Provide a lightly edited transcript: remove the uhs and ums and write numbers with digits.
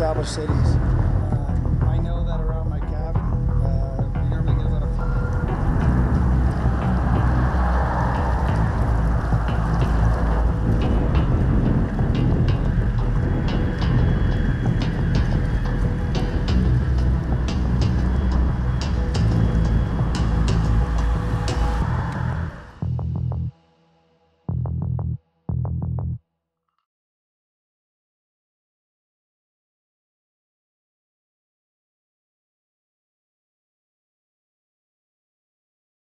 established cities.